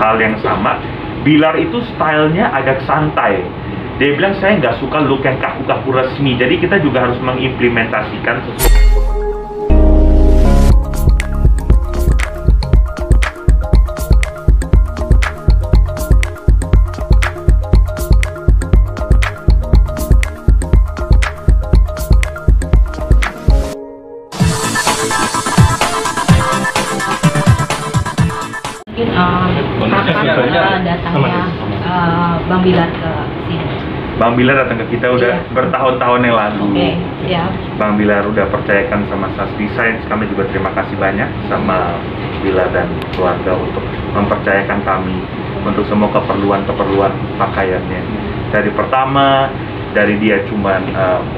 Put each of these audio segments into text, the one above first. hal yang sama. Bilar itu stylenya agak santai. Dia bilang saya nggak suka look yang kaku-kaku resmi. Jadi kita juga harus mengimplementasikan sesuatu. Bang Bilar ke sini. Bang Bilar datang ke kita udah bertahun-tahun yang lalu. Bang Bilar udah percayakan sama SAS Designs. Kami juga terima kasih banyak sama Bilar dan keluarga untuk mempercayakan kami untuk semua keperluan pakaiannya. Dari pertama, dari dia cuman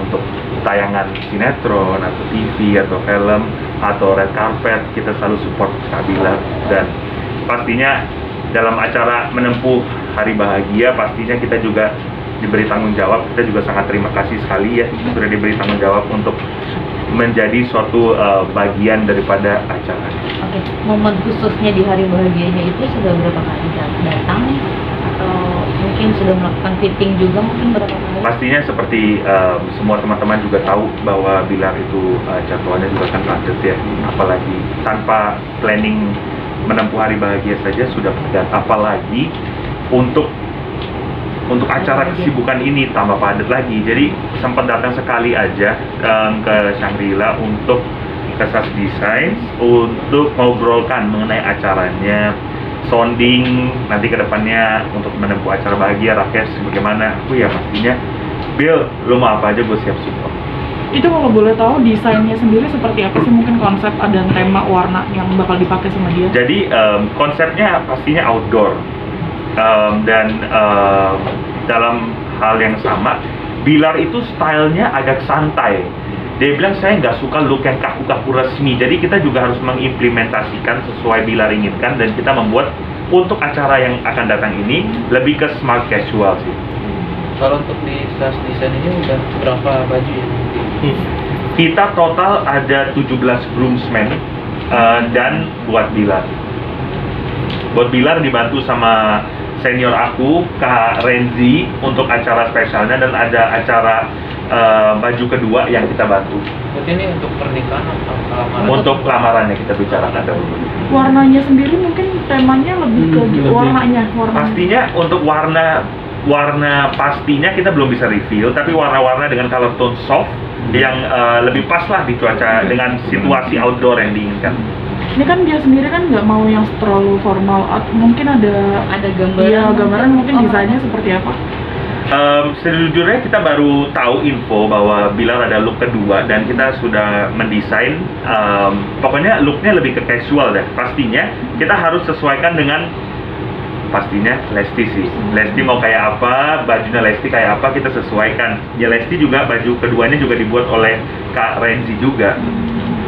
untuk tayangan sinetron atau TV atau film atau red carpet, kita selalu support Kak Bilar. Dan pastinya dalam acara menempuh Hari Bahagia, pastinya kita juga diberi tanggung jawab. Kita juga sangat terima kasih sekali ya, sudah diberi tanggung jawab untuk menjadi suatu bagian daripada acara. Oke, momen khususnya di Hari Bahagianya itu sudah berapa kali datang? Atau mungkin sudah melakukan fitting juga mungkin berapa kali? Pastinya seperti semua teman-teman juga tahu bahwa Bilar itu jadwalnya juga kan padat ya. Apalagi tanpa planning menempuh Hari Bahagia saja sudah padat. Apalagi untuk acara kesibukan ini tambah padat lagi. Jadi sempat datang sekali aja ke Shangri-La untuk ke SAS Designs untuk ngobrolkan mengenai acaranya, sounding nanti ke depannya untuk menempuh acara bahagia Rakesh bagaimana. Aku ya pastinya Bill, lo mau apa aja gue siap support. Itu kalau boleh tahu desainnya sendiri seperti apa sih, mungkin konsep dan tema warna yang bakal dipakai sama dia? Jadi konsepnya pastinya outdoor. Dalam hal yang sama, Bilar itu stylenya agak santai. Dia bilang saya nggak suka look yang kaku-kaku resmi. Jadi kita juga harus mengimplementasikan sesuai Bilar inginkan. Dan kita membuat untuk acara yang akan datang ini lebih ke smart casual sih. Kalau untuk di SAS Design ini udah berapa baju ya? Kita total ada 17 groomsmen dan buat Bilar. Buat Bilar dibantu sama senior aku, Kak Renzi, untuk acara spesialnya, dan ada acara baju kedua yang kita bantu. Berarti ini untuk pernikahan atau lamaran? Untuk lamarannya kita bicarakan dahulu. Warnanya sendiri mungkin temanya lebih ke warnanya. Pastinya untuk warna pastinya kita belum bisa reveal, tapi warna-warna dengan color tone soft yang lebih pas lah di cuaca dengan situasi outdoor yang diinginkan. Ini kan dia sendiri kan nggak mau yang terlalu formal. Mungkin ada gambaran, ya, gambaran mungkin desainnya seperti apa? Sejujurnya kita baru tahu info bahwa Bilar ada look kedua dan kita sudah mendesain. Pokoknya looknya lebih ke casual deh. Pastinya kita harus sesuaikan dengan pastinya Lesti sih. Lesti mau kayak apa, bajunya Lesti kayak apa kita sesuaikan. Ya Lesti juga baju keduanya juga dibuat oleh Kak Renzi juga.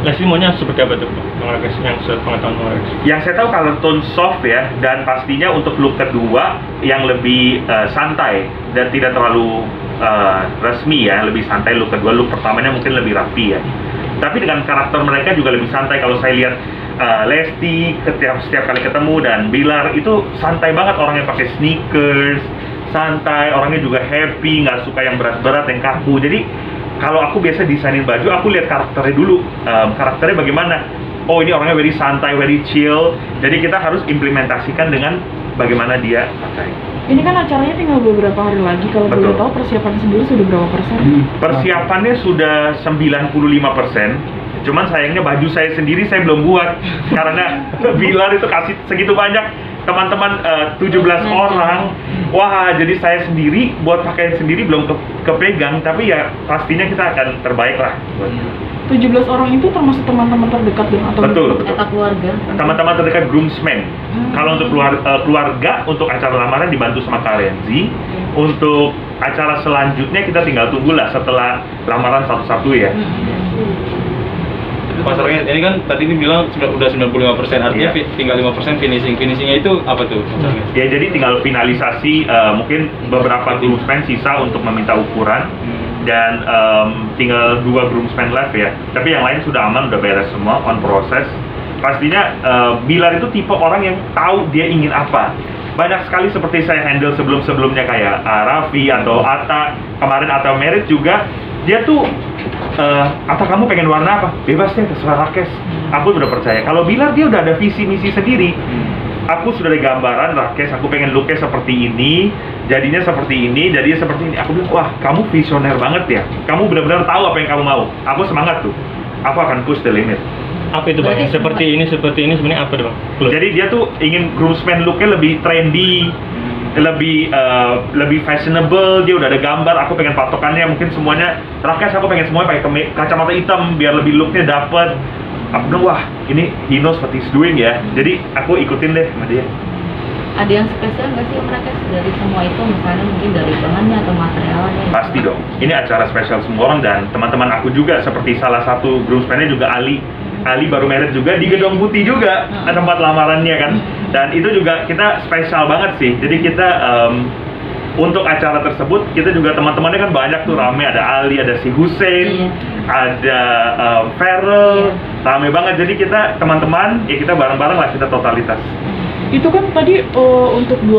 Lesti maunya seperti apa tuh, yang sepengetahuan Rakesh? Yang saya tahu kalau tone soft ya, dan pastinya untuk look kedua yang lebih santai dan tidak terlalu resmi ya, lebih santai look kedua. Look pertamanya mungkin lebih rapi ya. Tapi dengan karakter mereka juga lebih santai. Kalau saya lihat Lesti setiap kali ketemu dan Bilar itu santai banget, orangnya pakai sneakers, santai, orangnya juga happy, nggak suka yang berat-berat, yang kaku. Jadi kalau aku biasa desainin baju, aku lihat karakternya dulu. Karakternya bagaimana? Oh, ini orangnya very santai, very chill. Jadi kita harus implementasikan dengan bagaimana dia pakai. Ini kan acaranya tinggal beberapa hari lagi. Kalau boleh tahu persiapan sendiri sudah berapa persen? Persiapannya sudah 95%. Cuman sayangnya baju saya sendiri saya belum buat karena Bilar itu kasih segitu banyak teman-teman 17 orang. Wah, jadi saya sendiri buat pakaian sendiri belum kepegang, tapi ya pastinya kita akan terbaik lah. 17 orang itu termasuk teman-teman terdekat dong, atau betul. Keluarga? Teman-teman terdekat groomsmen. Kalau untuk keluarga untuk acara lamaran dibantu sama Kak Renzi. Untuk acara selanjutnya kita tinggal tunggulah setelah lamaran satu-satu ya. Pasarnya ini kan tadi ini bilang udah 95%, artinya tinggal 5% finishingnya itu apa tuh? Ya jadi tinggal finalisasi mungkin beberapa groomsmen sisa untuk meminta ukuran dan tinggal 2 groomsmen left ya. Tapi yang lain sudah aman, udah beres semua, on proses. pastinya Bilar itu tipe orang yang tahu dia ingin apa. Banyak sekali seperti saya handle sebelum-sebelumnya kayak Raffi atau Atta, kemarin Atta Merit juga, dia tuh Atta kamu pengen warna apa? Bebas deh, terserah Rakesh. Aku udah percaya. Kalau Bilar dia udah ada visi misi sendiri. Aku sudah ada gambaran Rakesh, aku pengen looknya seperti ini, jadinya seperti ini, jadinya seperti ini. Aku bilang, wah kamu visioner banget ya. Kamu benar-benar tahu apa yang kamu mau. Aku semangat tuh. Aku akan push the limit. Apa itu Bang? Seperti ini sebenarnya apa Bang? Jadi dia tuh ingin groomsman looknya lebih trendy, lebih fashionable. Dia udah ada gambar, aku pengen patokannya mungkin semuanya Rakesh, aku pengen semuanya pakai kacamata hitam biar lebih looknya dapet. Aku bilang, wah ini he knows what he's doing ya. Jadi aku ikutin deh sama dia. Ada yang spesial nggak sih Rakesh dari semua itu, misalnya mungkin dari bahannya atau materialnya? Pasti dong, ini acara spesial semua orang dan teman-teman aku juga, seperti salah satu groomsman-nya juga Ali baru Merit juga, di Gedung Putih juga tempat lamarannya kan, dan itu juga kita spesial banget sih. Jadi kita untuk acara tersebut kita juga teman-temannya kan banyak tuh, rame, ada Ali, ada si Hussein, ada Farrell, rame banget. Jadi kita teman-teman ya kita bareng-bareng lah, kita totalitas. Itu kan tadi untuk dua